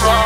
Here I